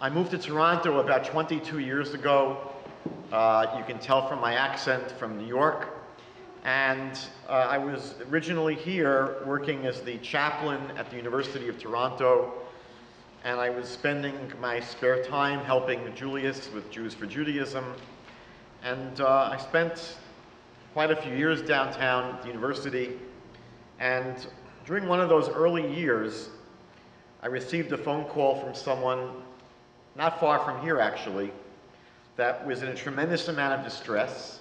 I moved to Toronto about 22 years ago. You can tell from my accent, from New York. And I was originally here working as the chaplain at the University of Toronto. And I was spending my spare time helping Julius with Jews for Judaism. And I spent quite a few years downtown at the university. And during one of those early years, I received a phone call from someone not far from here, actually, that was in a tremendous amount of distress,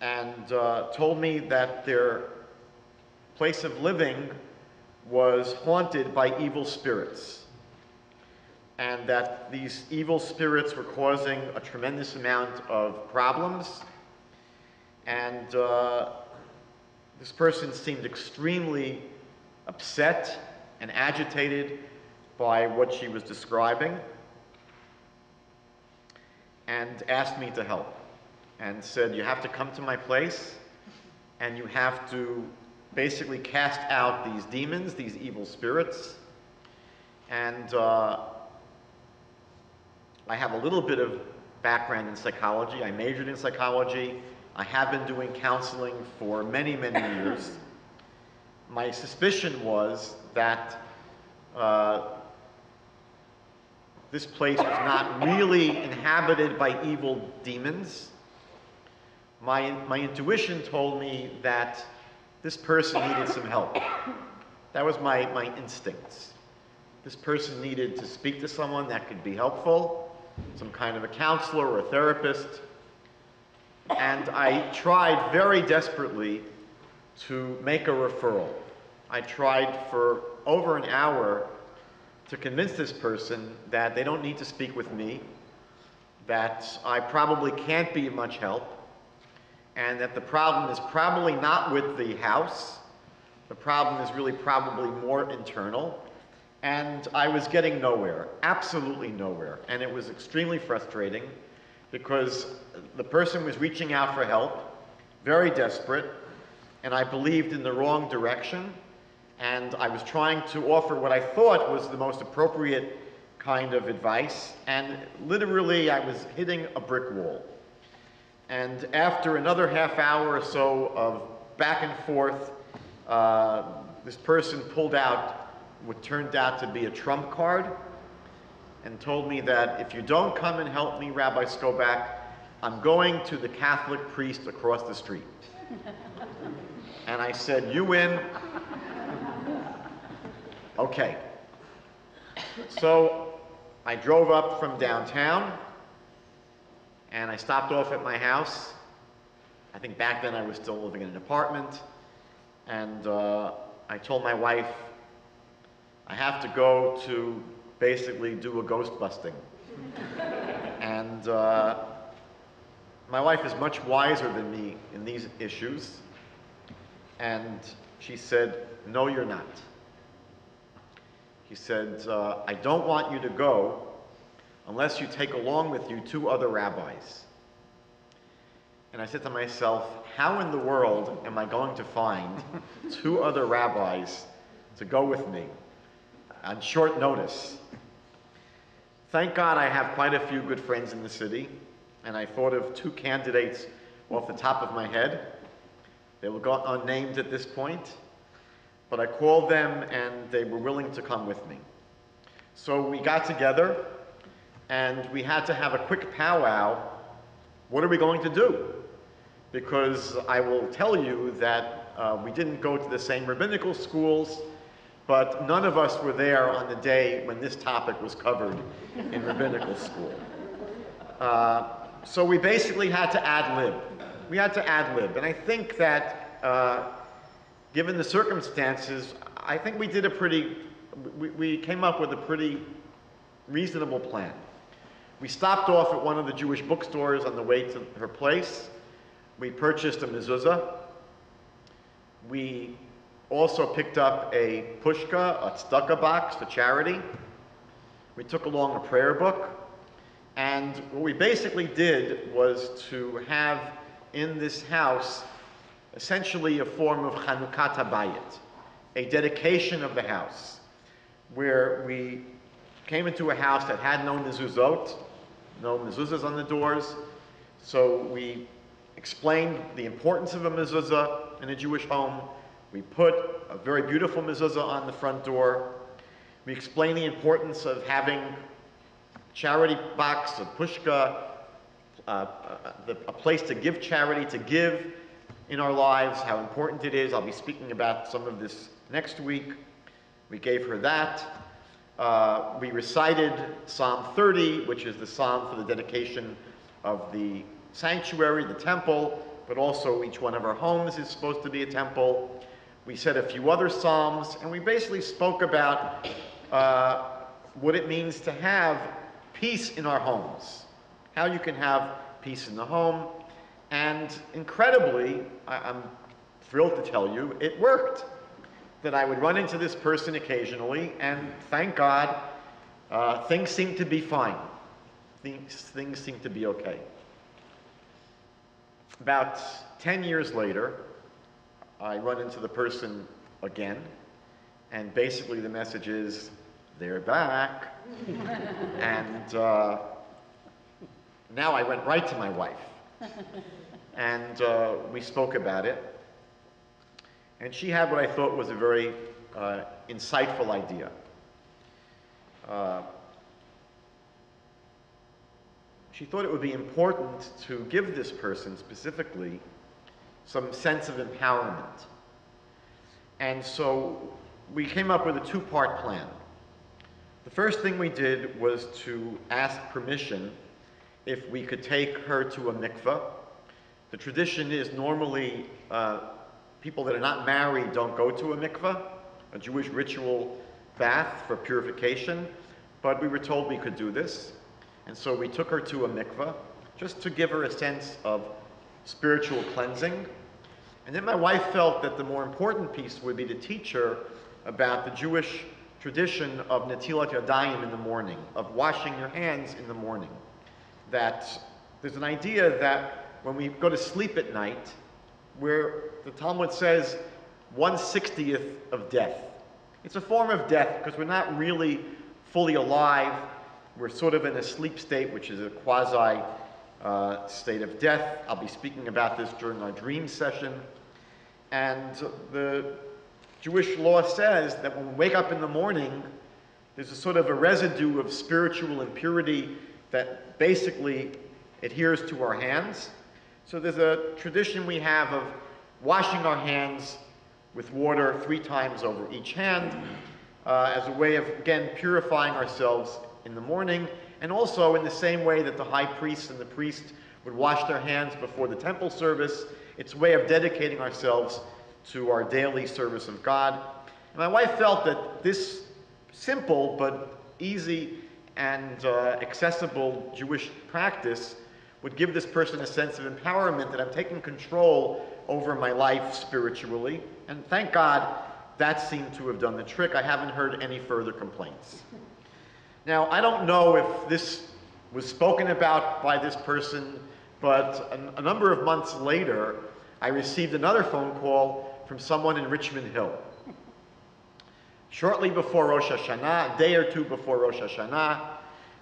and told me that their place of living was haunted by evil spirits, and that these evil spirits were causing a tremendous amount of problems. And this person seemed extremely upset and agitated by what she was describing, and asked me to help, and said, you have to come to my place, and you have to basically cast out these demons, these evil spirits. And I have a little bit of background in psychology. I majored in psychology. I have been doing counseling for many, many years. My suspicion was that this place was not really inhabited by evil demons. My intuition told me that this person needed some help. That was my instincts. This person needed to speak to someone that could be helpful, some kind of a counselor or a therapist. And I tried very desperately to make a referral. I tried for over an hour to convince this person that they don't need to speak with me, that I probably can't be much help, and that the problem is probably not with the house. The problem is really probably more internal. And I was getting nowhere, absolutely nowhere. And it was extremely frustrating because the person was reaching out for help, very desperate, and I believed in the wrong direction. And I was trying to offer what I thought was the most appropriate kind of advice, and literally I was hitting a brick wall. And after another half hour or so of back and forth, this person pulled out what turned out to be a Trump card and told me that if you don't come and help me, Rabbi Skobac, I'm going to the Catholic priest across the street. And I said, you win. Okay. So I drove up from downtown and I stopped off at my house. I think back then I was still living in an apartment. And I told my wife, I have to go to basically do a ghost busting. And my wife is much wiser than me in these issues. And she said, no, you're not. He said, I don't want you to go unless you take along with you two other rabbis. And I said to myself, how in the world am I going to find two other rabbis to go with me on short notice? Thank God I have quite a few good friends in the city, and I thought of two candidates off the top of my head. They were unnamed at this point. But I called them, and they were willing to come with me. So we got together, and we had to have a quick powwow. What are we going to do? Because I will tell you that we didn't go to the same rabbinical schools, but none of us were there on the day when this topic was covered in rabbinical school. So we basically had to ad-lib. We had to ad-lib, and I think that given the circumstances, I think we did a pretty, we came up with a pretty reasonable plan. We stopped off at one of the Jewish bookstores on the way to her place. We purchased a mezuzah. We also picked up a pushka, a tzedakah box for charity. We took along a prayer book. And what we basically did was to have in this house essentially a form of Chanukat HaBayit, a dedication of the house, where we came into a house that had no mezuzot, no mezuzahs on the doors. So we explained the importance of a mezuzah in a Jewish home. We put a very beautiful mezuzah on the front door. We explained the importance of having charity box, a pushka, a place to give charity, to give in our lives, how important it is. I'll be speaking about some of this next week. We gave her that. We recited Psalm 30, which is the psalm for the dedication of the sanctuary, the temple, but also each one of our homes is supposed to be a temple. We said a few other psalms, and we basically spoke about what it means to have peace in our homes, how you can have peace in the home. And incredibly, I'm thrilled to tell you, it worked. That I would run into this person occasionally, and thank God, things seem to be fine. Things seem to be okay. About 10 years later, I run into the person again, and basically the message is, they're back. And now I went right to my wife. And we spoke about it. And she had what I thought was a very insightful idea. She thought it would be important to give this person specifically some sense of empowerment. And so we came up with a two-part plan. The first thing we did was to ask permission if we could take her to a mikveh. The tradition is normally people that are not married don't go to a mikveh, a Jewish ritual bath for purification, but we were told we could do this. And so we took her to a mikveh just to give her a sense of spiritual cleansing. And then my wife felt that the more important piece would be to teach her about the Jewish tradition of netilat yadayim in the morning, of washing your hands in the morning. That there's an idea that when we go to sleep at night, where the Talmud says 1/60th of death. It's a form of death because we're not really fully alive. We're sort of in a sleep state, which is a quasi state of death. I'll be speaking about this during our dream session. And the Jewish law says that when we wake up in the morning, there's a sort of a residue of spiritual impurity that basically adheres to our hands. So there's a tradition we have of washing our hands with water 3 times over each hand as a way of, again, purifying ourselves in the morning, and also in the same way that the high priest and the priest would wash their hands before the temple service. It's a way of dedicating ourselves to our daily service of God. And my wife felt that this simple but easy and accessible Jewish practice would give this person a sense of empowerment, that I'm taking control over my life spiritually. And thank God that seemed to have done the trick. I haven't heard any further complaints. Now, I don't know if this was spoken about by this person, but a number of months later, I received another phone call from someone in Richmond Hill. Shortly before Rosh Hashanah, a day or two before Rosh Hashanah,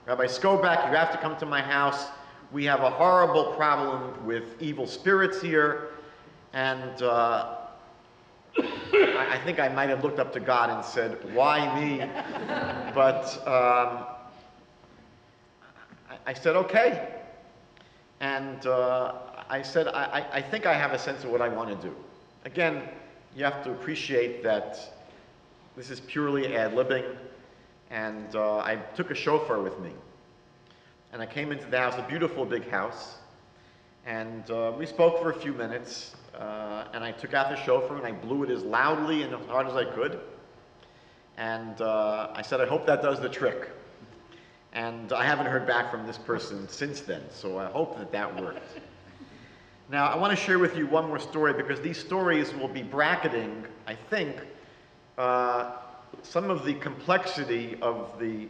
Rabbi Skobac, you have to come to my house. We have a horrible problem with evil spirits here. And I think I might have looked up to God and said, why me? But I said, okay. And I said, I think I have a sense of what I want to do. Again, you have to appreciate that this is purely ad-libbing. And I took a shofar with me. And I came into the house, a beautiful big house. And we spoke for a few minutes. And I took out the shofar and I blew it as loudly and as hard as I could. And I said, I hope that does the trick. And I haven't heard back from this person since then, so I hope that that worked. Now, I want to share with you one more story, because these stories will be bracketing, I think, some of the complexity of the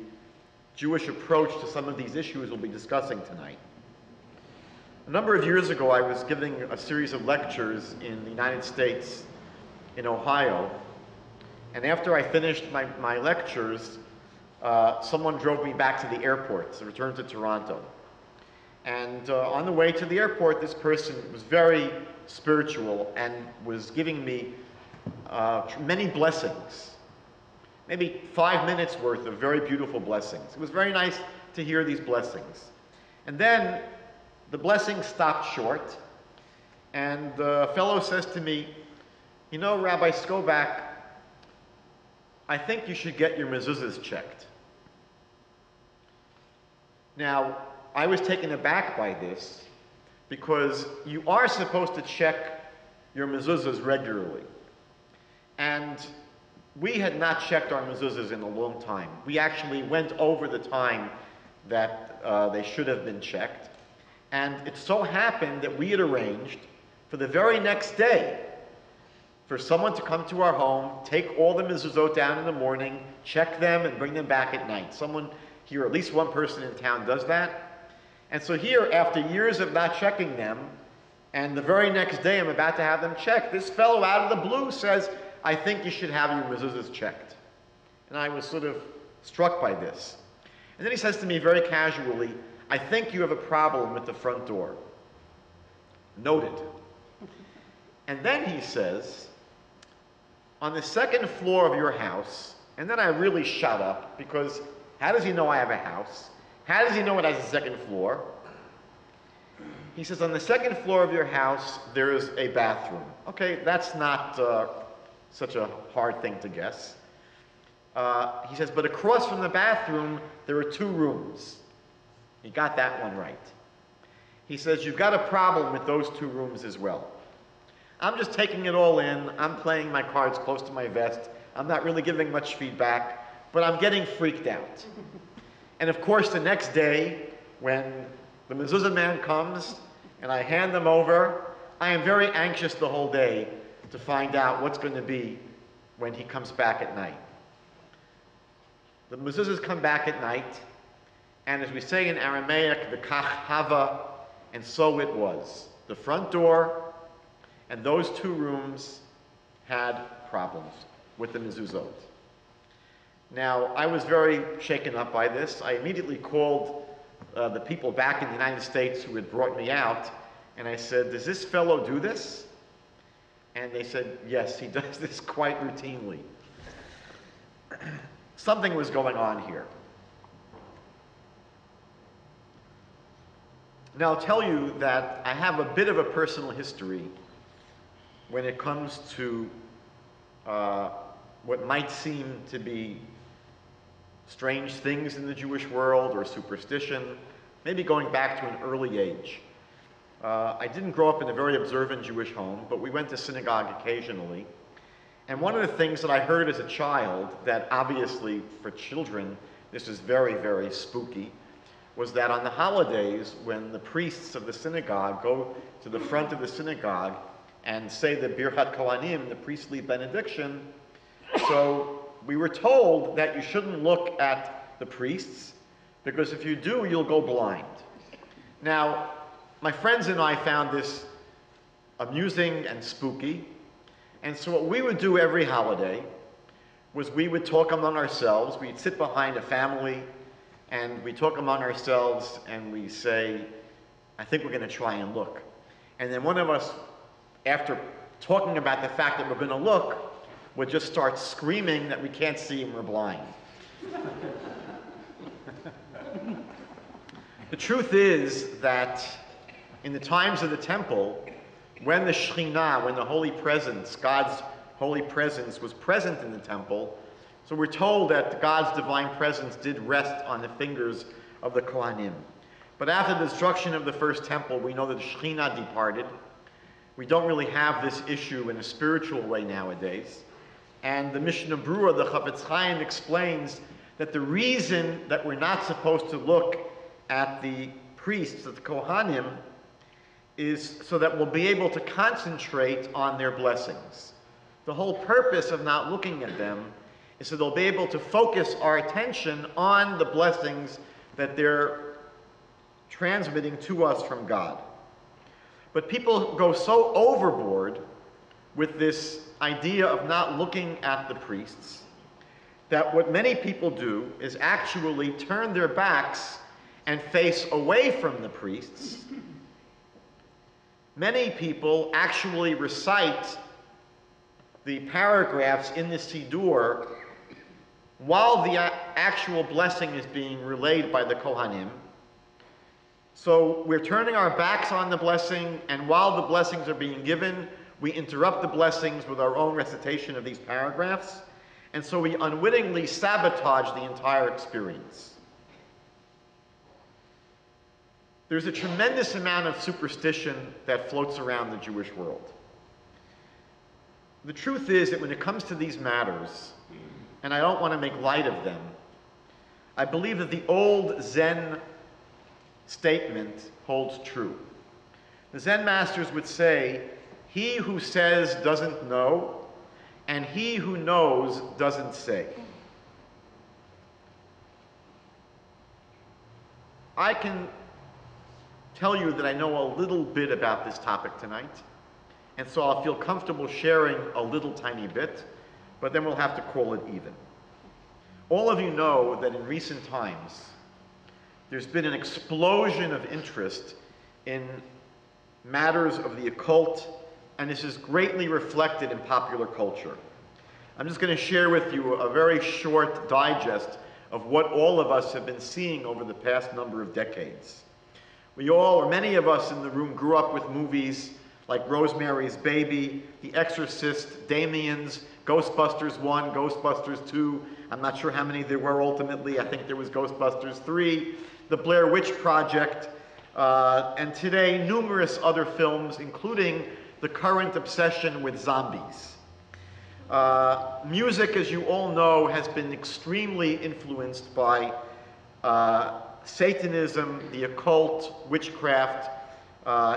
Jewish approach to some of these issues we'll be discussing tonight. A number of years ago, I was giving a series of lectures in the United States, in Ohio. And after I finished my lectures, someone drove me back to the airport to return to Toronto. And on the way to the airport, this person was very spiritual and was giving me many blessings, maybe 5 minutes worth of very beautiful blessings. It was very nice to hear these blessings. And then the blessing stopped short, and the fellow says to me, "You know, Rabbi Skobac, I think you should get your mezuzahs checked." Now, I was taken aback by this, because you are supposed to check your mezuzahs regularly. And we had not checked our mezuzahs in a long time. We actually went over the time that they should have been checked. And it so happened that we had arranged for the very next day for someone to come to our home, take all the mezuzot down in the morning, check them, and bring them back at night. Someone here, at least one person in town, does that. And so here, after years of not checking them, and the very next day I'm about to have them checked, this fellow out of the blue says, "I think you should have your mezuzahs checked." And I was sort of struck by this. And then he says to me very casually, "I think you have a problem with the front door." Noted. And then he says, "On the second floor of your house," and then I really shut up, because how does he know I have a house? How does he know it has a second floor? He says, "On the second floor of your house, there is a bathroom." Okay, that's not such a hard thing to guess. He says, "But across from the bathroom, there are two rooms." He got that one right. He says, "You've got a problem with those two rooms as well." I'm just taking it all in. I'm playing my cards close to my vest. I'm not really giving much feedback, but I'm getting freaked out. And of course, the next day, when the mezuzah man comes and I hand them over, I am very anxious the whole day to find out what's going to be when he comes back at night. The mezuzahs come back at night, and as we say in Aramaic, the kach hava, and so it was. The front door and those two rooms had problems with the mezuzot. Now, I was very shaken up by this. I immediately called the people back in the United States who had brought me out, and I said, "Does this fellow do this?" And they said, "Yes, he does this quite routinely." Something was going on here. Now, I'll tell you that I have a bit of a personal history when it comes to what might seem to be strange things in the Jewish world, or superstition, maybe going back to an early age. I didn't grow up in a very observant Jewish home, but we went to synagogue occasionally. And one of the things that I heard as a child, that obviously for children this is very, very spooky, was that on the holidays, when the priests of the synagogue go to the front of the synagogue and say the Birkat Kohanim, the priestly benediction, so we were told that you shouldn't look at the priests, because if you do, you'll go blind. Now, my friends and I found this amusing and spooky, and so what we would do every holiday was we would talk among ourselves. We'd sit behind a family, and we talk among ourselves, and we say, "I think we're going to try and look." And then one of us, after talking about the fact that we're going to look, would just start screaming that we can't see and we're blind. The truth is that in the times of the temple, when the Shekhinah, when the Holy Presence, God's Holy Presence was present in the temple, so we're told that God's divine presence did rest on the fingers of the Kohanim. But after the destruction of the first temple, we know that the Shekhinah departed. We don't really have this issue in a spiritual way nowadays. And the Mishnah Brura, the Chafetz Chaim, explains that the reason that we're not supposed to look at the priests, at the Kohanim, is so that we'll be able to concentrate on their blessings. The whole purpose of not looking at them is so they'll be able to focus our attention on the blessings that they're transmitting to us from God. But people go so overboard with this idea of not looking at the priests that what many people do is actually turn their backs and face away from the priests. Many people actually recite the paragraphs in the Siddur while the actual blessing is being relayed by the Kohanim. So we're turning our backs on the blessing, and while the blessings are being given, we interrupt the blessings with our own recitation of these paragraphs, and so we unwittingly sabotage the entire experience. There's a tremendous amount of superstition that floats around the Jewish world. The truth is that when it comes to these matters, and I don't want to make light of them, I believe that the old Zen statement holds true. The Zen masters would say, "He who says doesn't know, and he who knows doesn't say." I can tell you that I know a little bit about this topic tonight, and so I'll feel comfortable sharing a little tiny bit, but then we'll have to call it even. All of you know that in recent times, there's been an explosion of interest in matters of the occult, and this is greatly reflected in popular culture. I'm just going to share with you a very short digest of what all of us have been seeing over the past number of decades. We all, or many of us in the room, grew up with movies like Rosemary's Baby, The Exorcist, Damien's, Ghostbusters 1, Ghostbusters 2, I'm not sure how many there were ultimately, I think there was Ghostbusters 3, The Blair Witch Project, and today numerous other films, including the current obsession with zombies. Music, as you all know, has been extremely influenced by Satanism, the occult, witchcraft,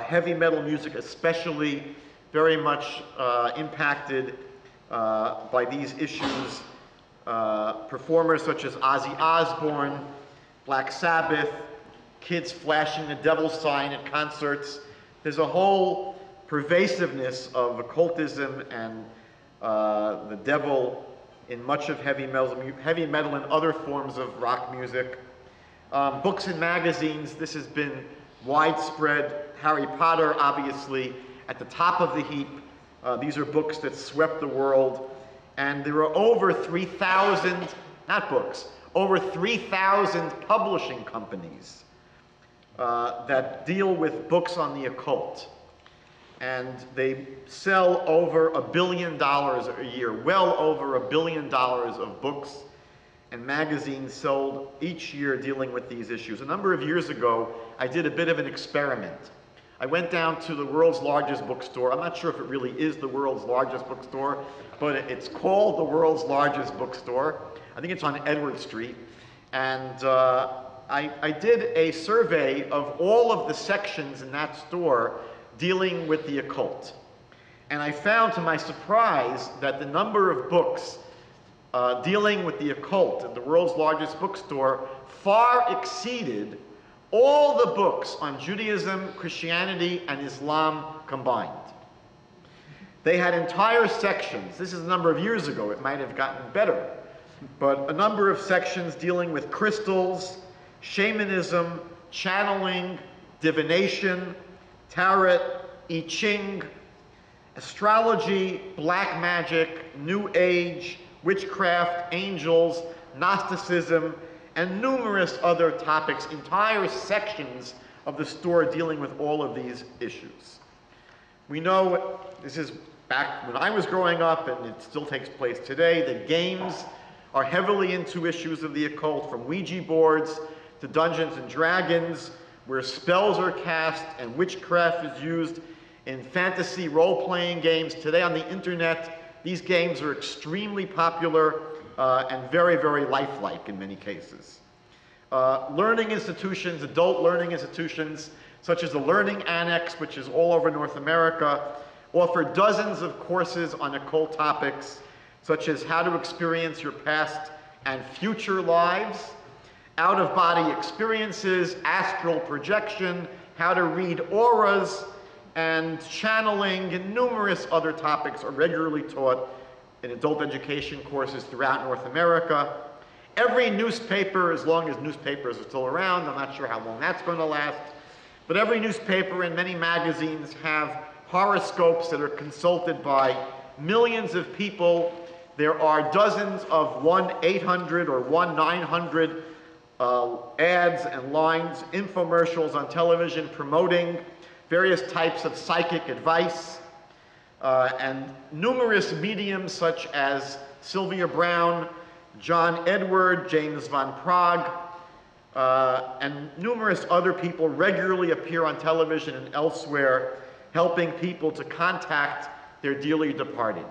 heavy metal music especially, very much impacted by these issues. Performers such as Ozzy Osbourne, Black Sabbath, kids flashing the devil sign at concerts. There's a whole pervasiveness of occultism and the devil in much of heavy metal and other forms of rock music. Books and magazines, this has been widespread. Harry Potter, obviously, at the top of the heap. These are books that swept the world. And there are over 3,000, not books, over 3,000 publishing companies that deal with books on the occult. And they sell over $1 billion a year, well over $1 billion of books and magazines sold each year dealing with these issues. A number of years ago, I did a bit of an experiment. I went down to the world's largest bookstore. I'm not sure if it really is the world's largest bookstore, but it's called the world's largest bookstore. I think it's on Edward Street. And I did a survey of all of the sections in that store dealing with the occult. And I found, to my surprise, that the number of books dealing with the occult at the world's largest bookstore far exceeded all the books on Judaism, Christianity, and Islam combined. They had entire sections. This is a number of years ago. It might have gotten better. But a number of sections dealing with crystals, shamanism, channeling, divination, tarot, I Ching, astrology, black magic, New Age, witchcraft, angels, Gnosticism, and numerous other topics, entire sections of the store dealing with all of these issues. We know, this is back when I was growing up, and it still takes place today, that games are heavily into issues of the occult, from Ouija boards to Dungeons and Dragons, where spells are cast and witchcraft is used in fantasy role-playing games. Today on the internet, these games are extremely popular and very, very lifelike in many cases. Learning institutions, adult learning institutions, such as the Learning Annex, which is all over North America, offer dozens of courses on occult topics, such as how to experience your past and future lives, out-of-body experiences, astral projection, how to read auras, and channeling, and numerous other topics are regularly taught in adult education courses throughout North America. Every newspaper, as long as newspapers are still around, I'm not sure how long that's going to last, but every newspaper and many magazines have horoscopes that are consulted by millions of people. There are dozens of 1-800 or 1-900 ads and lines, infomercials on television promoting various types of psychic advice, and numerous mediums such as Sylvia Brown, John Edward, James von Prague, and numerous other people regularly appear on television and elsewhere helping people to contact their dearly departed.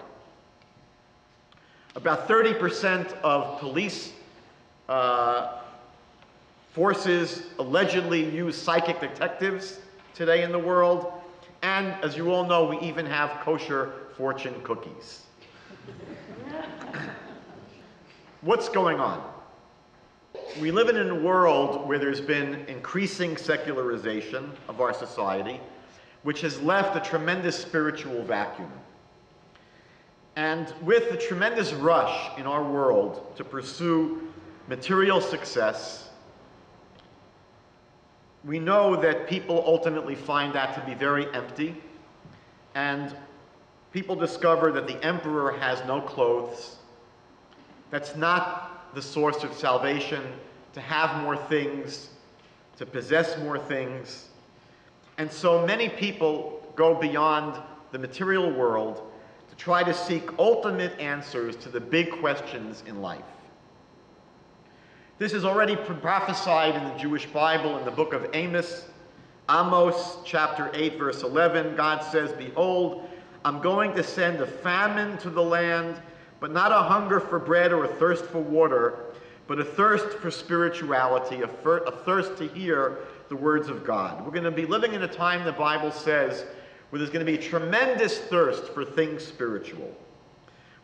About 30% of police forces allegedly use psychic detectives today in the world, and as you all know, we even have kosher fortune cookies. What's going on? We live in a world where there's been increasing secularization of our society, which has left a tremendous spiritual vacuum. And with the tremendous rush in our world to pursue material success, we know that people ultimately find that to be very empty, and people discover that the emperor has no clothes. That's not the source of salvation, to have more things, to possess more things. And so many people go beyond the material world to try to seek ultimate answers to the big questions in life. This is already prophesied in the Jewish Bible in the book of Amos. Amos chapter 8 verse 11, God says, "Behold, I'm going to send a famine to the land, but not a hunger for bread or a thirst for water, but a thirst for spirituality, a thirst to hear the words of God." We're going to be living in a time, the Bible says, where there's going to be a tremendous thirst for things spiritual.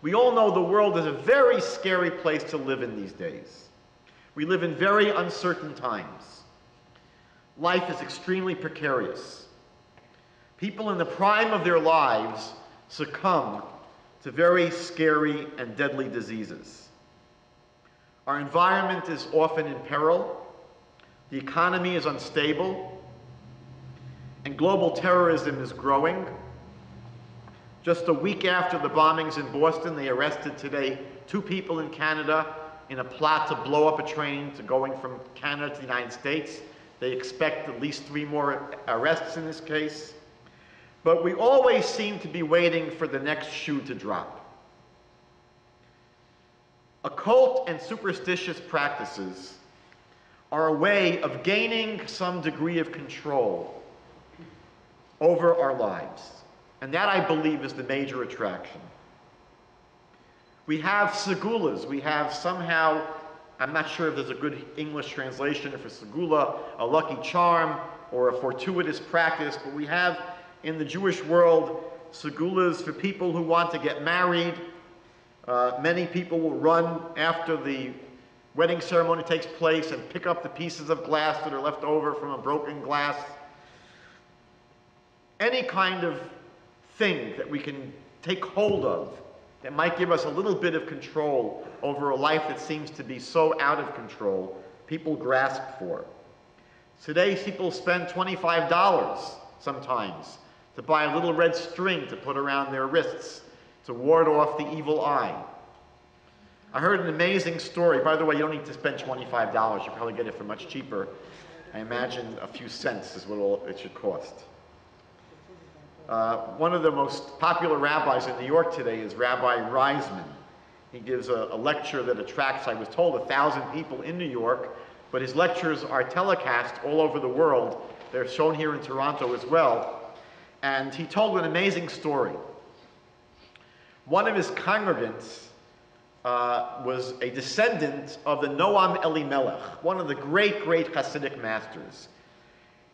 We all know the world is a very scary place to live in these days. We live in very uncertain times. Life is extremely precarious. People in the prime of their lives succumb to very scary and deadly diseases. Our environment is often in peril. The economy is unstable, and global terrorism is growing. Just a week after the bombings in Boston, they arrested today 2 people in Canada in a plot to blow up a train going from Canada to the United States. They expect at least 3 more arrests in this case. But we always seem to be waiting for the next shoe to drop. Occult and superstitious practices are a way of gaining some degree of control over our lives. And that, I believe, is the major attraction. We have segulas. We have somehow, I'm not sure if there's a good English translation for segula, a lucky charm or a fortuitous practice, but we have in the Jewish world segulas for people who want to get married. Many people will run after the wedding ceremony takes place and pick up the pieces of glass that are left over from a broken glass. Any kind of thing that we can take hold of that might give us a little bit of control over a life that seems to be so out of control, people grasp for. Today, people spend $25 sometimes to buy a little red string to put around their wrists to ward off the evil eye. I heard an amazing story. By the way, you don't need to spend $25. You probably get it for much cheaper. I imagine a few cents is what it should cost. One of the most popular rabbis in New York today is Rabbi Reisman. He gives a lecture that attracts, I was told, 1,000 people in New York, but his lectures are telecast all over the world. They're shown here in Toronto as well. And he told an amazing story. One of his congregants was a descendant of the Noam Elimelech, one of the great, great Hasidic masters.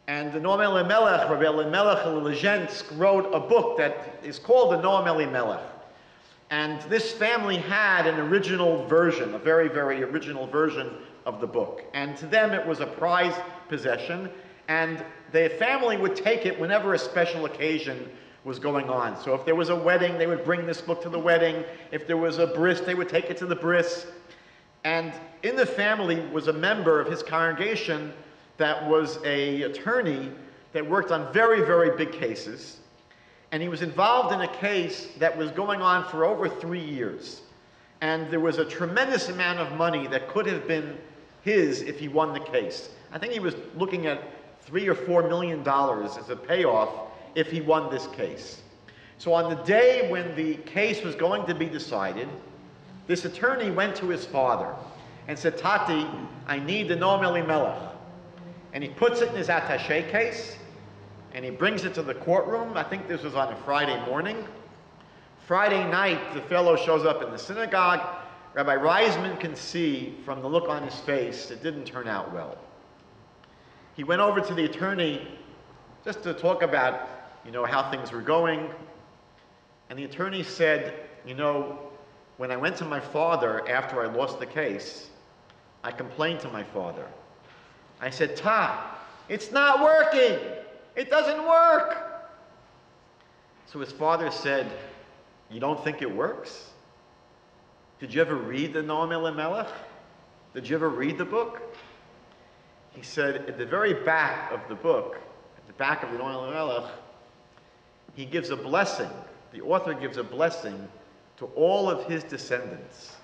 And the Noam Elimelech, Rabbi Elimelech Lilizhensk, wrote a book that is called the Noam Elimelech. And this family had an original version, a very, very original version of the book. And to them, it was a prized possession. And the family would take it whenever a special occasion was going on. So if there was a wedding, they would bring this book to the wedding. If there was a bris, they would take it to the bris. And in the family was a member of his congregation that was an attorney that worked on very, very big cases. And he was involved in a case that was going on for over 3 years. And there was a tremendous amount of money that could have been his if he won the case. I think he was looking at $3 or $4 million as a payoff if he won this case. So on the day when the case was going to be decided, this attorney went to his father and said, "Tati, I need the Noam Elimelech." And he puts it in his attaché case and he brings it to the courtroom. I think this was on a Friday morning. Friday night, the fellow shows up in the synagogue. Rabbi Reisman can see from the look on his face, it didn't turn out well. He went over to the attorney just to talk about, you know, how things were going. And the attorney said, "You know, when I went to my father after I lost the case, I complained to my father. I said, Ta, it's not working. It doesn't work." So his father said, "You don't think it works? Did you ever read the Noam Elimelech? Did you ever read the book?" He said, at the very back of the book, at the back of the Noam Elimelech, he gives a blessing. The author gives a blessing to all of his descendants.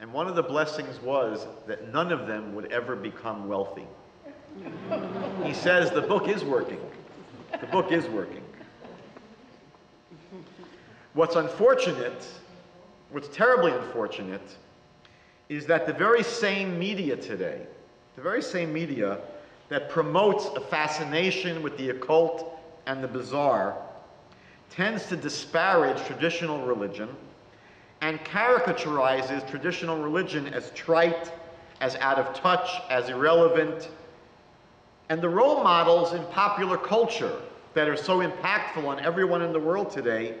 And one of the blessings was that none of them would ever become wealthy. He says, the book is working. The book is working. What's unfortunate, what's terribly unfortunate, is that the very same media today, the very same media that promotes a fascination with the occult and the bizarre, tends to disparage traditional religion and caricaturizes traditional religion as trite, as out of touch, as irrelevant. And the role models in popular culture that are so impactful on everyone in the world today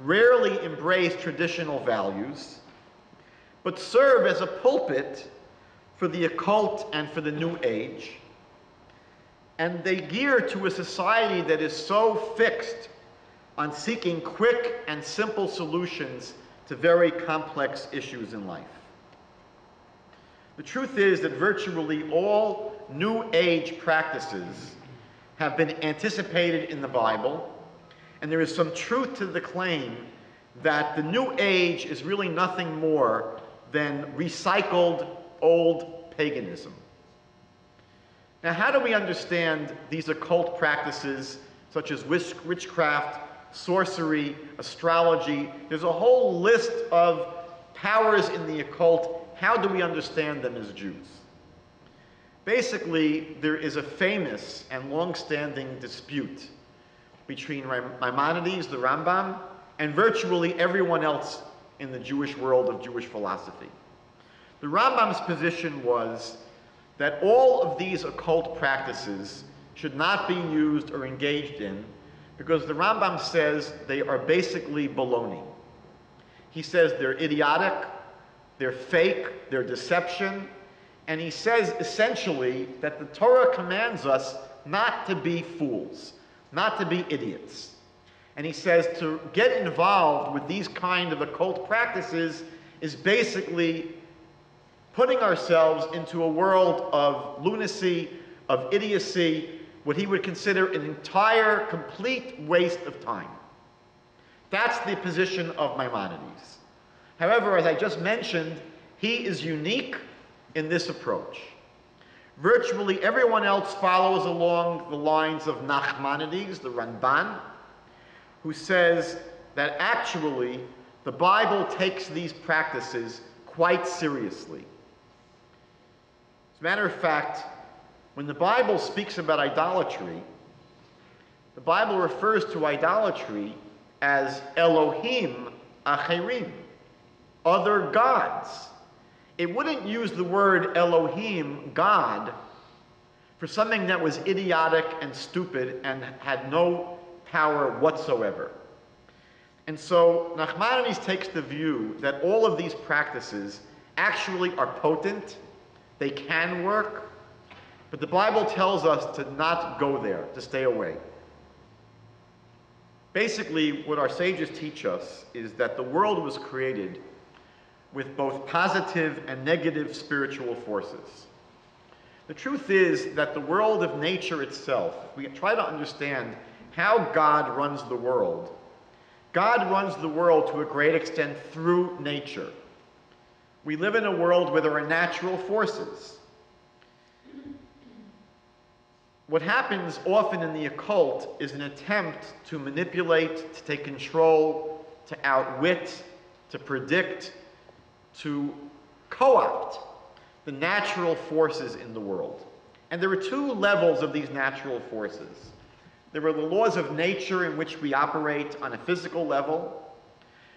rarely embrace traditional values, but serve as a pulpit for the occult and for the new age. And they gear to a society that is so fixed on seeking quick and simple solutions to very complex issues in life. The truth is that virtually all new age practices have been anticipated in the Bible. And there is some truth to the claim that the New Age is really nothing more than recycled old paganism. Now, how do we understand these occult practices such as witchcraft, sorcery, astrology? There's a whole list of powers in the occult. How do we understand them as Jews? Basically, there is a famous and long-standing dispute between Maimonides, the Rambam, and virtually everyone else in the Jewish world of Jewish philosophy. The Rambam's position was that all of these occult practices should not be used or engaged in because the Rambam says they are basically baloney. He says they're idiotic, they're fake, they're deception, and he says essentially that the Torah commands us not to be fools, not to be idiots. And he says to get involved with these kind of occult practices is basically putting ourselves into a world of lunacy, of idiocy, what he would consider an entire, complete waste of time. That's the position of Maimonides. However, as I just mentioned, he is unique in this approach. Virtually everyone else follows along the lines of Nachmanides, the Ramban, who says that actually the Bible takes these practices quite seriously. As a matter of fact, when the Bible speaks about idolatry, the Bible refers to idolatry as Elohim acherim, other gods. It wouldn't use the word Elohim, God, for something that was idiotic and stupid and had no power whatsoever. And so Nachmanides takes the view that all of these practices actually are potent, they can work, but the Bible tells us to not go there, to stay away. Basically, what our sages teach us is that the world was created with both positive and negative spiritual forces. The truth is that the world of nature itself, if we try to understand how God runs the world, God runs the world to a great extent through nature. We live in a world where there are natural forces. What happens often in the occult is an attempt to manipulate, to take control, to outwit, to predict, to co-opt the natural forces in the world. And there are two levels of these natural forces. There are the laws of nature in which we operate on a physical level,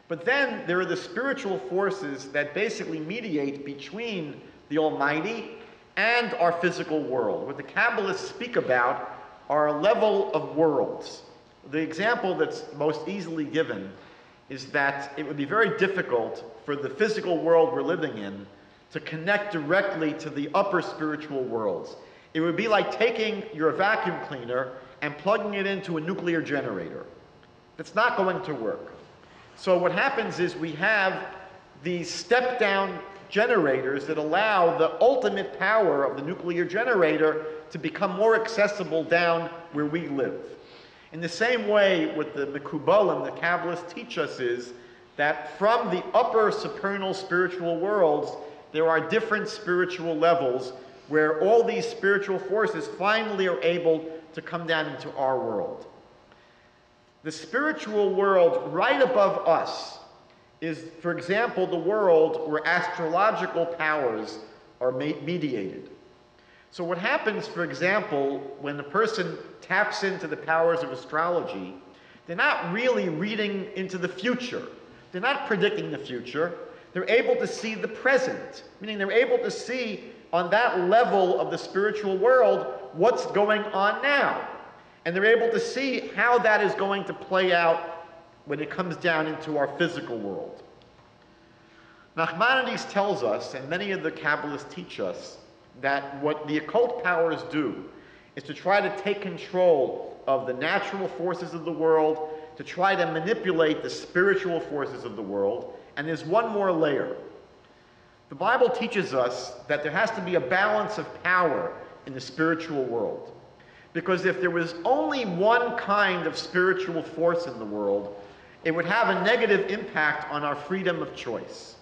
but then there are the spiritual forces that basically mediate between the Almighty and our physical world. What the Kabbalists speak about are a level of worlds. The example that's most easily given is that it would be very difficult for the physical world we're living in to connect directly to the upper spiritual worlds. It would be like taking your vacuum cleaner and plugging it into a nuclear generator. That's not going to work. So what happens is we have these step-down generators that allow the ultimate power of the nuclear generator to become more accessible down where we live. In the same way, what the Mekubalim, the Kabbalists, teach us is that from the upper supernal spiritual worlds, there are different spiritual levels where all these spiritual forces finally are able to come down into our world. The spiritual world right above us is, for example, the world where astrological powers are mediated. So what happens, for example, when a person taps into the powers of astrology, they're not really reading into the future. They're not predicting the future. They're able to see the present, meaning they're able to see on that level of the spiritual world what's going on now. And they're able to see how that is going to play out when it comes down into our physical world. Nachmanides tells us, and many of the Kabbalists teach us, that what the occult powers do is to try to take control of the natural forces of the world, to try to manipulate the spiritual forces of the world. And there's one more layer. The Bible teaches us that there has to be a balance of power in the spiritual world. Because if there was only one kind of spiritual force in the world, it would have a negative impact on our freedom of choice.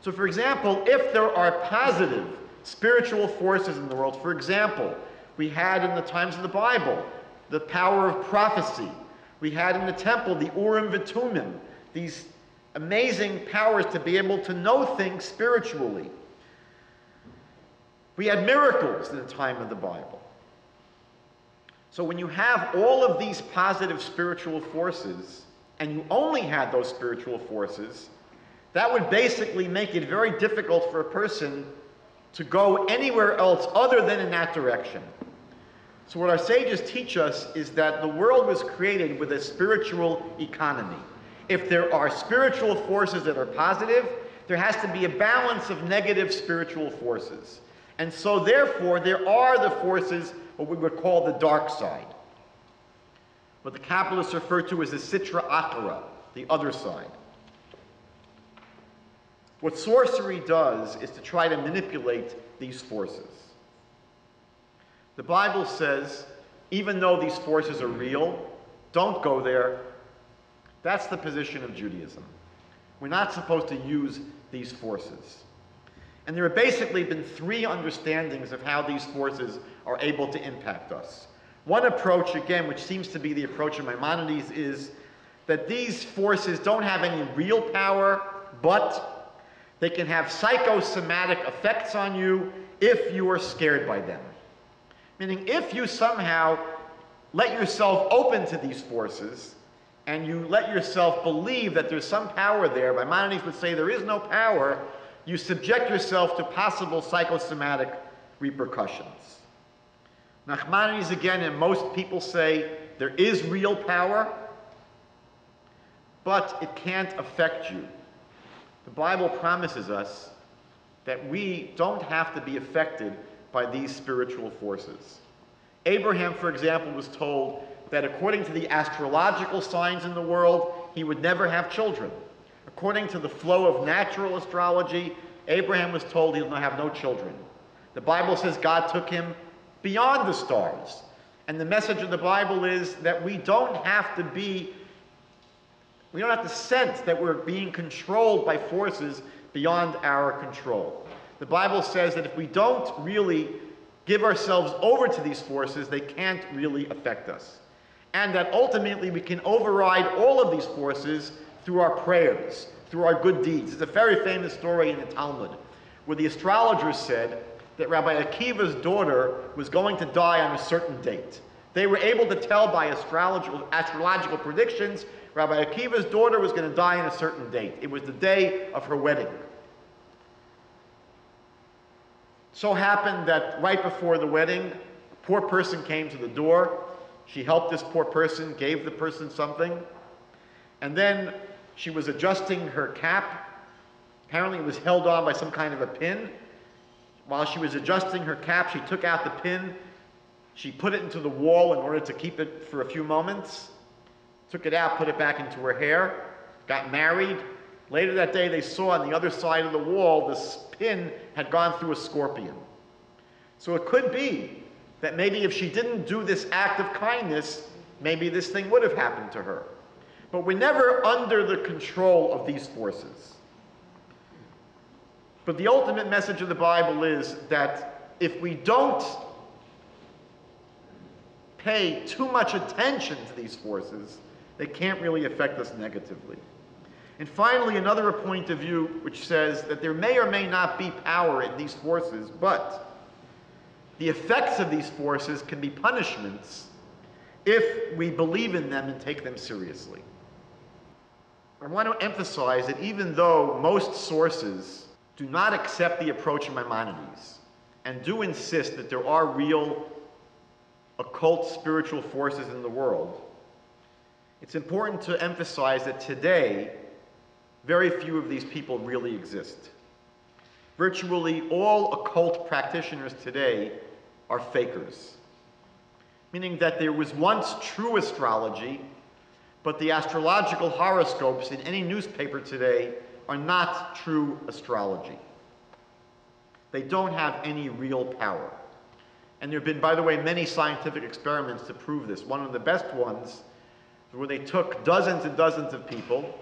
So for example, if there are positive spiritual forces in the world, for example, we had in the times of the Bible the power of prophecy. We had in the temple the Urim and Thummim, these amazing powers to be able to know things spiritually. We had miracles in the time of the Bible. So when you have all of these positive spiritual forces, and you only had those spiritual forces, that would basically make it very difficult for a person to go anywhere else other than in that direction. So what our sages teach us is that the world was created with a spiritual economy. If there are spiritual forces that are positive, there has to be a balance of negative spiritual forces. And so therefore, there are the forces, what we would call the dark side, what the Kabbalists refer to as the Sitra Achara, the other side. What sorcery does is to try to manipulate these forces. The Bible says, even though these forces are real, don't go there. That's the position of Judaism. We're not supposed to use these forces. And there have basically been three understandings of how these forces are able to impact us. One approach, again, which seems to be the approach of Maimonides, is that these forces don't have any real power, but they can have psychosomatic effects on you if you are scared by them. Meaning, if you somehow let yourself open to these forces, and you let yourself believe that there's some power there, Maimonides would say there is no power, you subject yourself to possible psychosomatic repercussions. Nachmanides again, and most people say, there is real power, but it can't affect you. The Bible promises us that we don't have to be affected by these spiritual forces. Abraham, for example, was told that according to the astrological signs in the world, he would never have children. According to the flow of natural astrology, Abraham was told he would have no children. The Bible says God took him beyond the stars. And the message of the Bible is that we don't have to sense that we're being controlled by forces beyond our control. The Bible says that if we don't really give ourselves over to these forces, they can't really affect us. And that ultimately we can override all of these forces through our prayers, through our good deeds. It's a very famous story in the Talmud where the astrologer said that Rabbi Akiva's daughter was going to die on a certain date. They were able to tell by astrological predictions Rabbi Akiva's daughter was going to die on a certain date. It was the day of her wedding. So happened that right before the wedding, a poor person came to the door. She helped this poor person, gave the person something, and then she was adjusting her cap. Apparently it was held on by some kind of a pin. While she was adjusting her cap, she took out the pin. She put it into the wall in order to keep it for a few moments, took it out, put it back into her hair, got married. Later that day, they saw on the other side of the wall, this pin had gone through a scorpion. So it could be that maybe if she didn't do this act of kindness, maybe this thing would have happened to her. But we're never under the control of these forces. But the ultimate message of the Bible is that if we don't pay too much attention to these forces, they can't really affect us negatively. And finally, another point of view which says that there may or may not be power in these forces, but the effects of these forces can be punishments if we believe in them and take them seriously. I want to emphasize that even though most sources do not accept the approach of Maimonides and do insist that there are real occult spiritual forces in the world, it's important to emphasize that today, very few of these people really exist. Virtually all occult practitioners today are fakers, meaning that there was once true astrology, but the astrological horoscopes in any newspaper today are not true astrology. They don't have any real power. And there have been, by the way, many scientific experiments to prove this. One of the best ones where they took dozens and dozens of people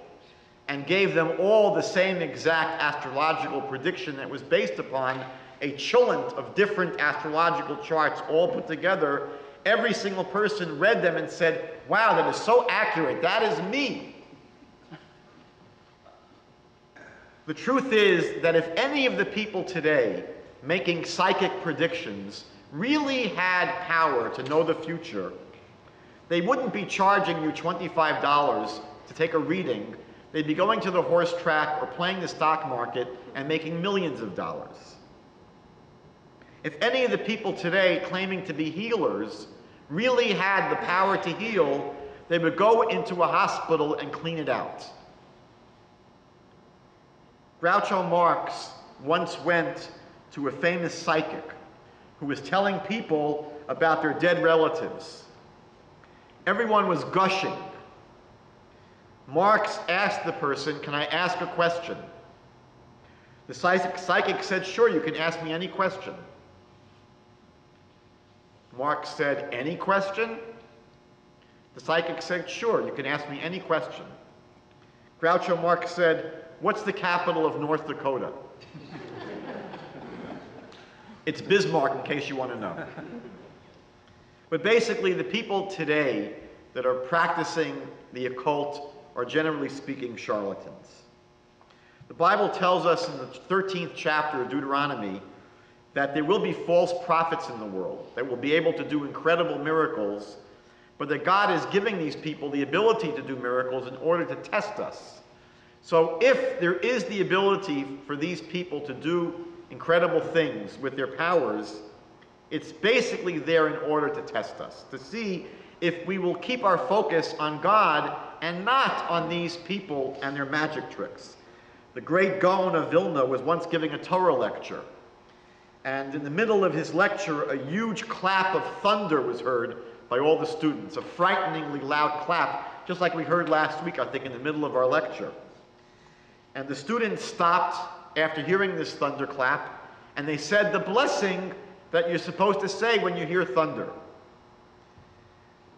and gave them all the same exact astrological prediction that was based upon a chulent of different astrological charts all put together. Every single person read them and said, wow, that is so accurate, that is me. The truth is that if any of the people today making psychic predictions really had power to know the future, they wouldn't be charging you $25 to take a reading. They'd be going to the horse track or playing the stock market and making millions of dollars. If any of the people today claiming to be healers really had the power to heal, they would go into a hospital and clean it out. Groucho Marx once went to a famous psychic who was telling people about their dead relatives. Everyone was gushing. Marx asked the person, can I ask a question? The psychic said, sure, you can ask me any question. Marx said, any question? The psychic said, sure, you can ask me any question. Groucho Marx said, what's the capital of North Dakota? It's Bismarck, in case you want to know. But basically, the people today that are practicing the occult are, generally speaking, charlatans. The Bible tells us in the 13th chapter of Deuteronomy that there will be false prophets in the world that will be able to do incredible miracles, but that God is giving these people the ability to do miracles in order to test us. So if there is the ability for these people to do incredible things with their powers, it's basically there in order to test us, to see if we will keep our focus on God and not on these people and their magic tricks. The great Gaon of Vilna was once giving a Torah lecture, and in the middle of his lecture, a huge clap of thunder was heard by all the students, a frighteningly loud clap, just like we heard last week, I think, in the middle of our lecture. And the students stopped after hearing this thunderclap, and they said the blessing that you're supposed to say when you hear thunder.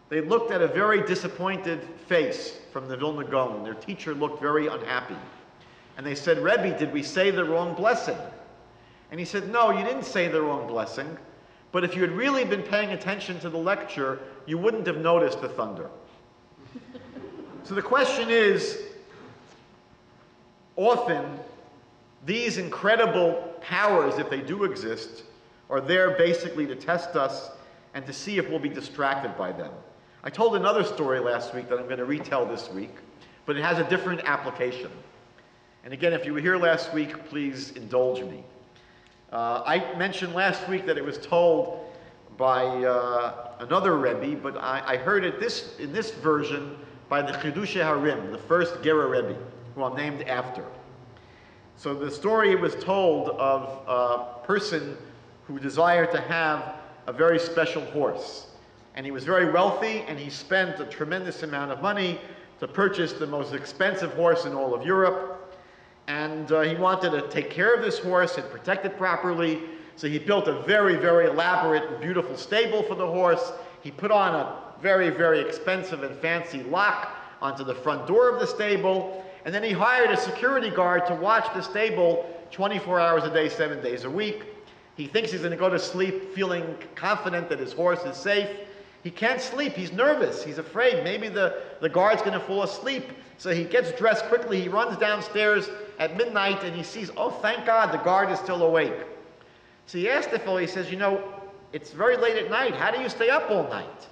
They looked at a very disappointed face from the Vilna Gaon. Their teacher looked very unhappy. And they said, "Rebbe, did we say the wrong blessing?" And he said, "No, you didn't say the wrong blessing. But if you had really been paying attention to the lecture, you wouldn't have noticed the thunder." So the question is, often these incredible powers, if they do exist, are there basically to test us and to see if we'll be distracted by them. I told another story last week that I'm going to retell this week, but it has a different application. And again, if you were here last week, please indulge me. I mentioned last week that it was told by another Rebbe, but I heard it in this version by the Chidushei HaRim, the first Gera Rebbe, who I'm named after. So the story was told of a person who desired to have a very special horse. And he was very wealthy, and he spent a tremendous amount of money to purchase the most expensive horse in all of Europe. And he wanted to take care of this horse and protect it properly. So he built a very, very elaborate and beautiful stable for the horse. He put on a very, very expensive and fancy lock onto the front door of the stable. And then he hired a security guard to watch the stable 24 hours a day, 7 days a week. He thinks he's going to go to sleep feeling confident that his horse is safe. He can't sleep. He's nervous. He's afraid. Maybe the guard's going to fall asleep. So he gets dressed quickly. He runs downstairs at midnight, and he sees, oh, thank God, the guard is still awake. So he asked the fellow, he says, "You know, it's very late at night. How do you stay up all night?"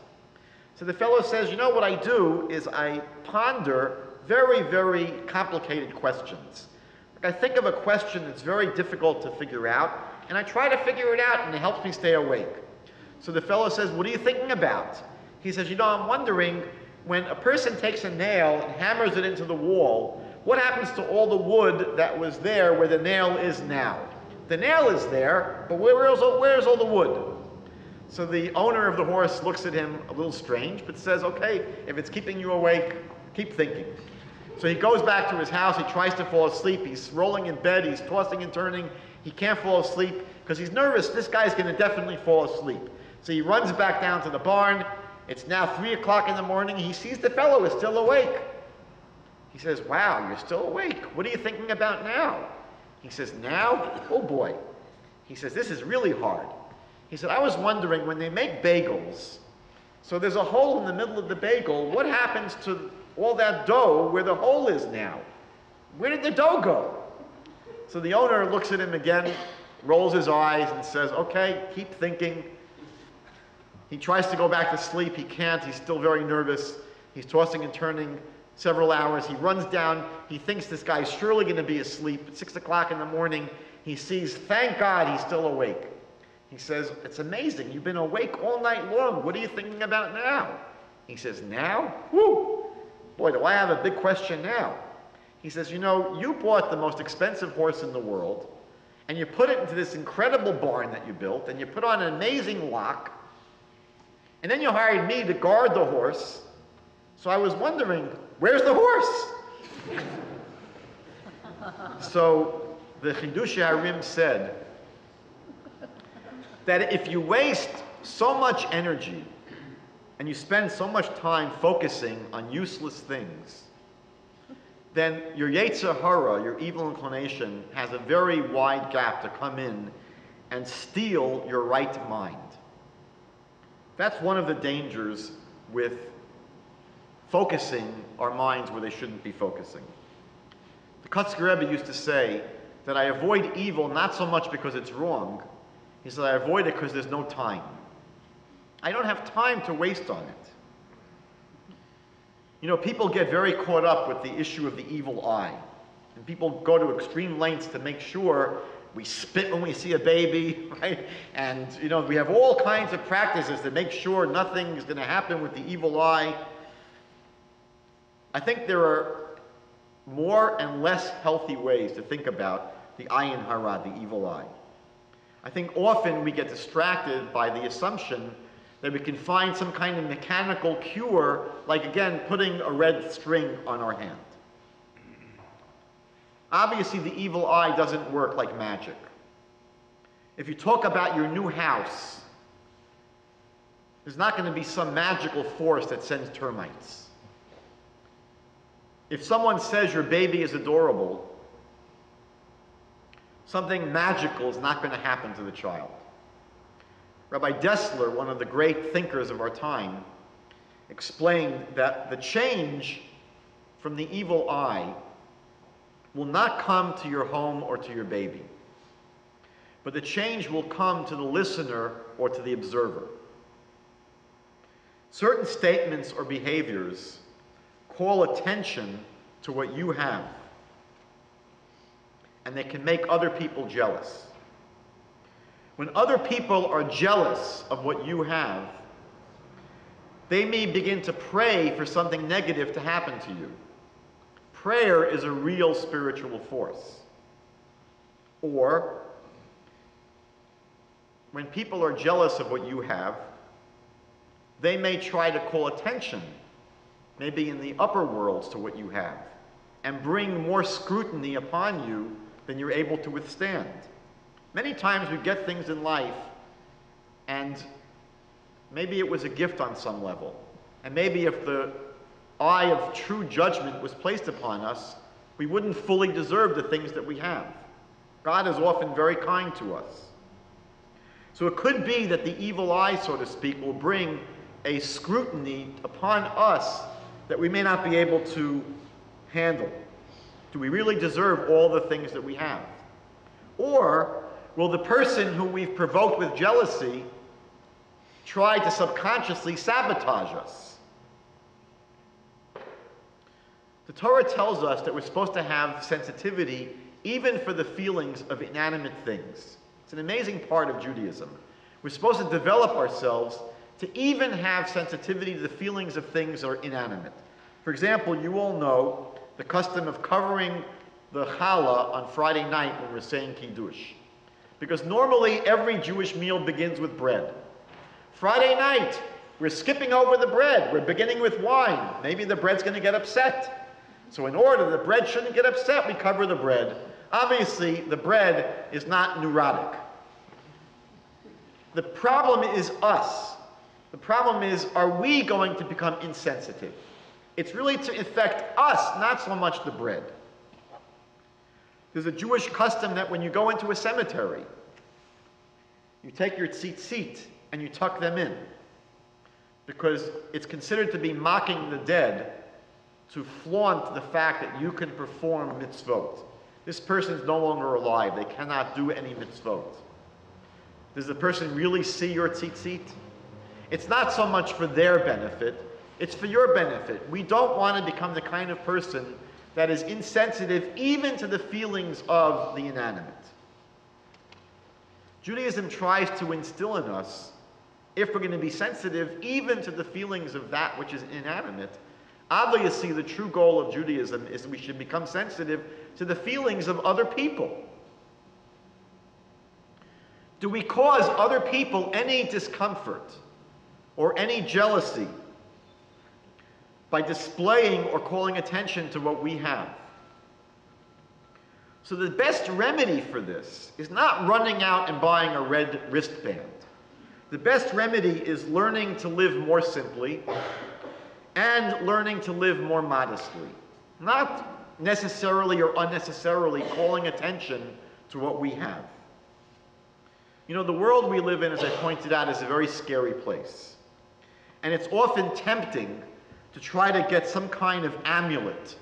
So the fellow says, "You know, what I do is I ponder very, very complicated questions. Like I think of a question that's very difficult to figure out, and I try to figure it out, and it helps me stay awake." So the fellow says, "What are you thinking about?" He says, "You know, I'm wondering, when a person takes a nail and hammers it into the wall, what happens to all the wood that was there where the nail is now? The nail is there, but where's all the wood?" So the owner of the horse looks at him a little strange, but says, "Okay, if it's keeping you awake, keep thinking." So he goes back to his house. He tries to fall asleep. He's rolling in bed. He's tossing and turning. He can't fall asleep because he's nervous. This guy's going to definitely fall asleep. So he runs back down to the barn. It's now 3 o'clock in the morning. He sees the fellow is still awake. He says, "Wow, you're still awake. What are you thinking about now?" He says, "Now? Oh boy." He says, "This is really hard." He said, "I was wondering, when they make bagels, so there's a hole in the middle of the bagel, what happens to all that dough where the hole is now? Where did the dough go?" So the owner looks at him again, rolls his eyes, and says, "Okay, keep thinking." He tries to go back to sleep. He can't. He's still very nervous. He's tossing and turning several hours. He runs down. He thinks this guy's surely going to be asleep. At 6 o'clock in the morning, he sees, thank God, he's still awake. He says, "It's amazing. You've been awake all night long. What are you thinking about now?" He says, "Now? Whew. Boy, do I have a big question now." He says, "You know, you bought the most expensive horse in the world, and you put it into this incredible barn that you built, and you put on an amazing lock, and then you hired me to guard the horse. So I was wondering, where's the horse?" So the Chidushei HaRim said that if you waste so much energy and you spend so much time focusing on useless things, then your yetzer hara, your evil inclination, has a very wide gap to come in and steal your right mind. That's one of the dangers with focusing our minds where they shouldn't be focusing. The Kutzker Rebbe used to say that I avoid evil not so much because it's wrong. He said, I avoid it because there's no time. I don't have time to waste on it. You know, people get very caught up with the issue of the evil eye. And people go to extreme lengths to make sure we spit when we see a baby, right? And, you know, we have all kinds of practices to make sure nothing is going to happen with the evil eye. I think there are more and less healthy ways to think about the ayin hara, the evil eye. I think often we get distracted by the assumption that we can find some kind of mechanical cure, like again, putting a red string on our hand. Obviously, the evil eye doesn't work like magic. If you talk about your new house, there's not going to be some magical force that sends termites. If someone says your baby is adorable, something magical is not going to happen to the child. Rabbi Dessler, one of the great thinkers of our time, explained that the change from the evil eye will not come to your home or to your baby, but the change will come to the listener or to the observer. Certain statements or behaviors call attention to what you have, and they can make other people jealous. When other people are jealous of what you have, they may begin to pray for something negative to happen to you. Prayer is a real spiritual force. Or, when people are jealous of what you have, they may try to call attention, maybe in the upper worlds, to what you have, and bring more scrutiny upon you than you're able to withstand. Many times we get things in life, and maybe it was a gift on some level, and maybe if the eye of true judgment was placed upon us, we wouldn't fully deserve the things that we have. God is often very kind to us. So it could be that the evil eye, so to speak, will bring a scrutiny upon us that we may not be able to handle. Do we really deserve all the things that we have? Or will the person who we've provoked with jealousy try to subconsciously sabotage us? The Torah tells us that we're supposed to have sensitivity even for the feelings of inanimate things. It's an amazing part of Judaism. We're supposed to develop ourselves to even have sensitivity to the feelings of things that are inanimate. For example, you all know the custom of covering the challah on Friday night when we're saying Kiddush. Because normally every Jewish meal begins with bread. Friday night, we're skipping over the bread. We're beginning with wine. Maybe the bread's going to get upset. So in order the bread shouldn't get upset, we cover the bread. Obviously, the bread is not neurotic. The problem is us. The problem is, are we going to become insensitive? It's really to affect us, not so much the bread. There's a Jewish custom that when you go into a cemetery, you take your tzitzit and you tuck them in, because it's considered to be mocking the dead to flaunt the fact that you can perform mitzvot. This person is no longer alive. They cannot do any mitzvot. Does the person really see your tzitzit? It's not so much for their benefit. It's for your benefit. We don't want to become the kind of person that is insensitive even to the feelings of the inanimate. Judaism tries to instill in us, if we're going to be sensitive even to the feelings of that which is inanimate, obviously, the true goal of Judaism is we should become sensitive to the feelings of other people. Do we cause other people any discomfort or any jealousy by displaying or calling attention to what we have? So the best remedy for this is not running out and buying a red wristband. The best remedy is learning to live more simply, and learning to live more modestly. Not necessarily or unnecessarily calling attention to what we have. You know, the world we live in, as I pointed out, is a very scary place. And it's often tempting to try to get some kind of amulet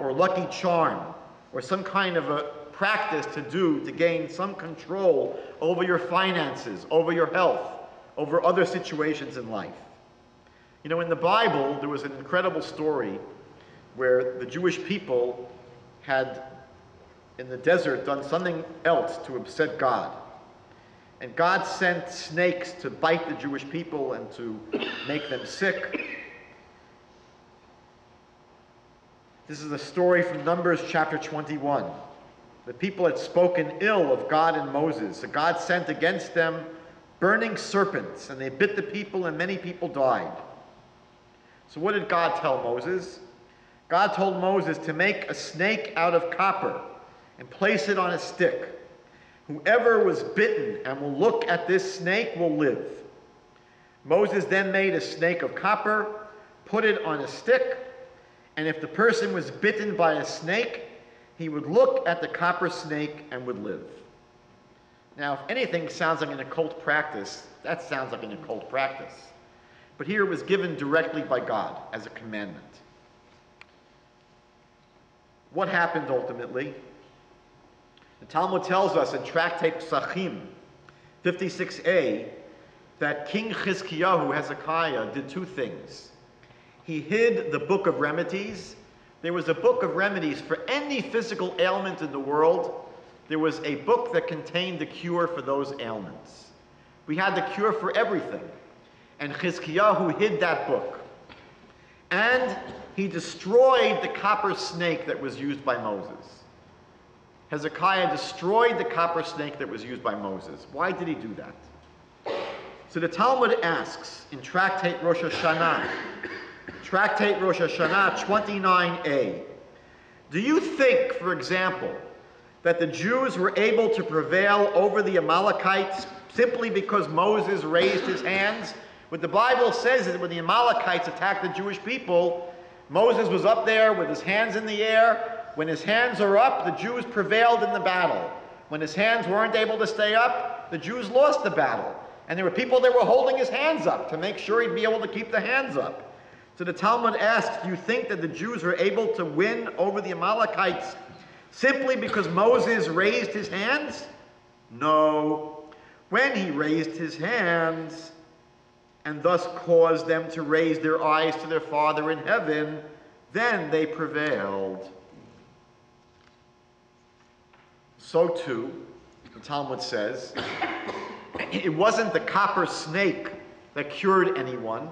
or lucky charm or some kind of a practice to do to gain some control over your finances, over your health, over other situations in life. You know, in the Bible, there was an incredible story where the Jewish people had, in the desert, done something else to upset God. And God sent snakes to bite the Jewish people and to make them sick. This is a story from Numbers chapter 21. The people had spoken ill of God and Moses, so God sent against them burning serpents, and they bit the people, and many people died. So what did God tell Moses? God told Moses to make a snake out of copper and place it on a stick. Whoever was bitten and will look at this snake will live. Moses then made a snake of copper, put it on a stick, and if the person was bitten by a snake, he would look at the copper snake and would live. Now, if anything sounds like an occult practice, that sounds like an occult practice. But here it was given directly by God as a commandment. What happened ultimately? The Talmud tells us in Tractate Psachim 56a that King Chizkiyahu, Hezekiah, did two things. He hid the Book of Remedies. There was a Book of Remedies for any physical ailment in the world. There was a book that contained the cure for those ailments. We had the cure for everything. And Chizkiyahu hid that book. And he destroyed the copper snake that was used by Moses. Hezekiah destroyed the copper snake that was used by Moses. Why did he do that? So the Talmud asks in Tractate Rosh Hashanah, Tractate Rosh Hashanah 29a, do you think, for example, that the Jews were able to prevail over the Amalekites simply because Moses raised his hands? What the Bible says is that when the Amalekites attacked the Jewish people, Moses was up there with his hands in the air. When his hands are up, the Jews prevailed in the battle. When his hands weren't able to stay up, the Jews lost the battle. And there were people that were holding his hands up to make sure he'd be able to keep the hands up. So the Talmud asks, do you think that the Jews were able to win over the Amalekites simply because Moses raised his hands? No. When he raised his hands, and thus caused them to raise their eyes to their Father in heaven, then they prevailed. So too, the Talmud says, it wasn't the copper snake that cured anyone.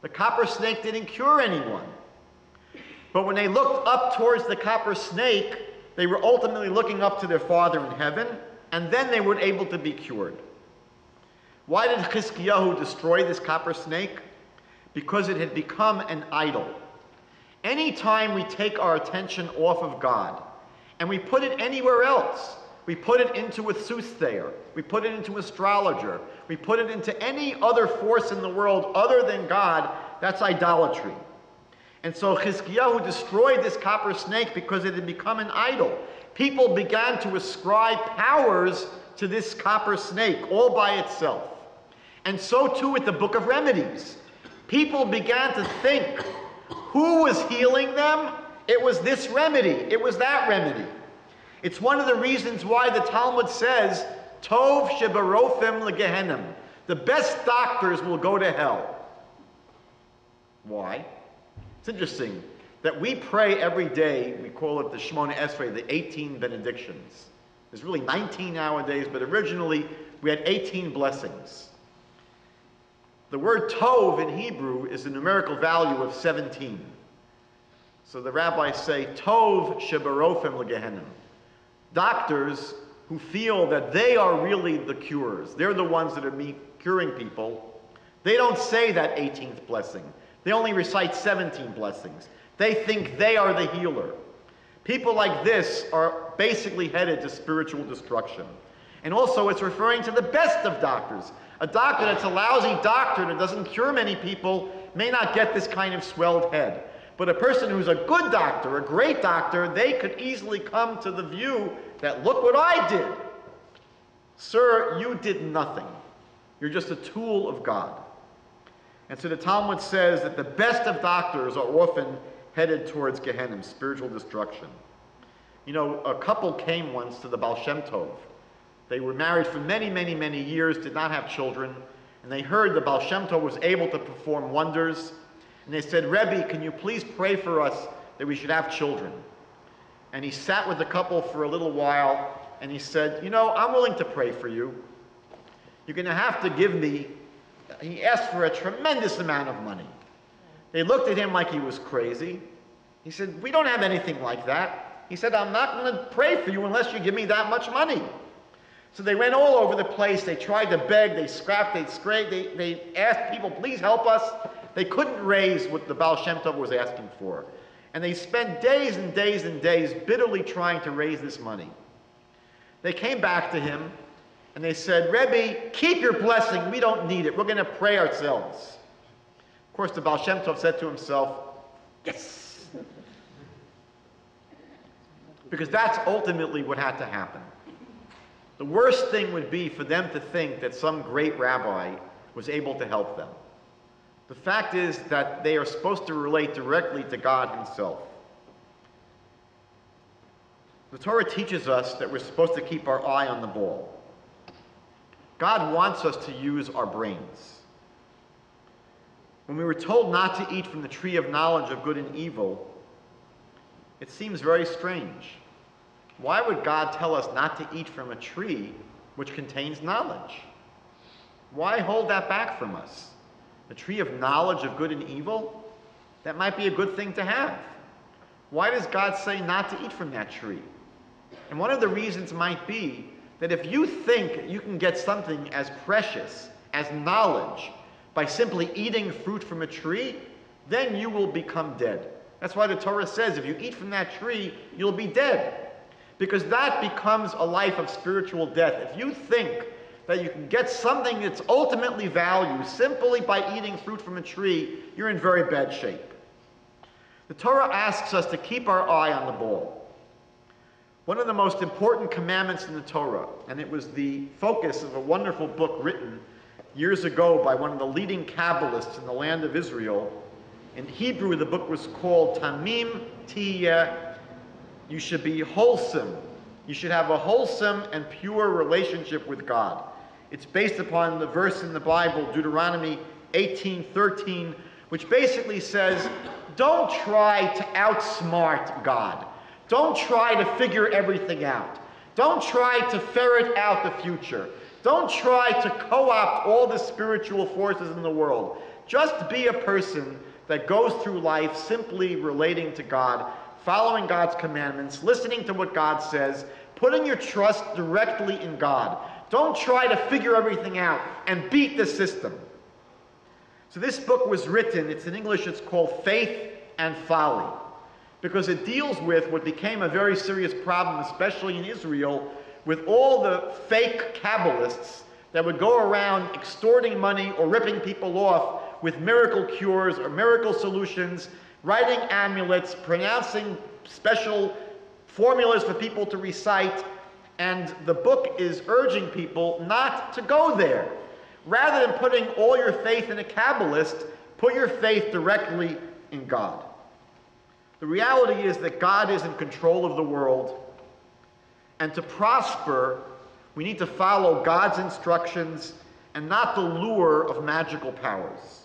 The copper snake didn't cure anyone. But when they looked up towards the copper snake, they were ultimately looking up to their Father in heaven, and then they were able to be cured. Why did Chizkiyahu destroy this copper snake? Because it had become an idol. Anytime we take our attention off of God, and we put it anywhere else, we put it into a soothsayer, we put it into astrologer, we put it into any other force in the world other than God, that's idolatry. And so Chizkiyahu destroyed this copper snake because it had become an idol. People began to ascribe powers to this copper snake all by itself. And so too with the Book of Remedies. People began to think, who was healing them? It was this remedy. It was that remedy. It's one of the reasons why the Talmud says, Tov shebarofim legehenim. The best doctors will go to hell. Why? It's interesting that we pray every day, we call it the Shemona Esrei, the 18 benedictions. There's really 19 nowadays, but originally we had 18 blessings. The word tov in Hebrew is the numerical value of 17. So the rabbis say, tov shebarofim legehenim. Doctors who feel that they are really the cures, they're the ones that are curing people, they don't say that 18th blessing. They only recite 17 blessings. They think they are the healer. People like this are basically headed to spiritual destruction. And also it's referring to the best of doctors. A doctor that's a lousy doctor that doesn't cure many people may not get this kind of swelled head. But a person who's a good doctor, a great doctor, they could easily come to the view that, look what I did. Sir, you did nothing. You're just a tool of God. And so the Talmud says that the best of doctors are often headed towards Gehenna, spiritual destruction. You know, a couple came once to the Baal Shem Tov. They were married for many, many, many years, did not have children, and they heard the Baal Shem Tov was able to perform wonders, and they said, Rebbe, can you please pray for us that we should have children? And he sat with the couple for a little while, and he said, you know, I'm willing to pray for you. You're going to have to give me, he asked for a tremendous amount of money. They looked at him like he was crazy. He said, we don't have anything like that. He said, I'm not going to pray for you unless you give me that much money. So they ran all over the place. They tried to beg, they scrapped, they scraped, they asked people, please help us. They couldn't raise what the Baal Shem Tov was asking for. And they spent days and days and days bitterly trying to raise this money. They came back to him and they said, Rebbe, keep your blessing. We don't need it. We're going to pray ourselves. Of course, the Baal Shem Tov said to himself, yes. Because that's ultimately what had to happen. The worst thing would be for them to think that some great rabbi was able to help them. The fact is that they are supposed to relate directly to God himself. The Torah teaches us that we're supposed to keep our eye on the ball. God wants us to use our brains. When we were told not to eat from the tree of knowledge of good and evil, it seems very strange. Why would God tell us not to eat from a tree which contains knowledge? Why hold that back from us? The tree of knowledge of good and evil? That might be a good thing to have. Why does God say not to eat from that tree? And one of the reasons might be that if you think you can get something as precious as knowledge by simply eating fruit from a tree, then you will become dead. That's why the Torah says if you eat from that tree, you'll be dead. Because that becomes a life of spiritual death. If you think that you can get something that's ultimately value simply by eating fruit from a tree, you're in very bad shape. The Torah asks us to keep our eye on the ball. One of the most important commandments in the Torah, and it was the focus of a wonderful book written years ago by one of the leading Kabbalists in the land of Israel. In Hebrew, the book was called Tamim Tiyeh. You should be wholesome. You should have a wholesome and pure relationship with God. It's based upon the verse in the Bible, Deuteronomy 18:13, which basically says, don't try to outsmart God. Don't try to figure everything out. Don't try to ferret out the future. Don't try to co-opt all the spiritual forces in the world. Just be a person that goes through life simply relating to God, following God's commandments, listening to what God says, putting your trust directly in God. Don't try to figure everything out and beat the system. So this book was written, it's in English, it's called Faith and Folly, because it deals with what became a very serious problem, especially in Israel, with all the fake Kabbalists that would go around extorting money or ripping people off with miracle cures or miracle solutions, writing amulets, pronouncing special formulas for people to recite, and the book is urging people not to go there. Rather than putting all your faith in a Kabbalist, put your faith directly in God. The reality is that God is in control of the world, and to prosper, we need to follow God's instructions and not the lure of magical powers.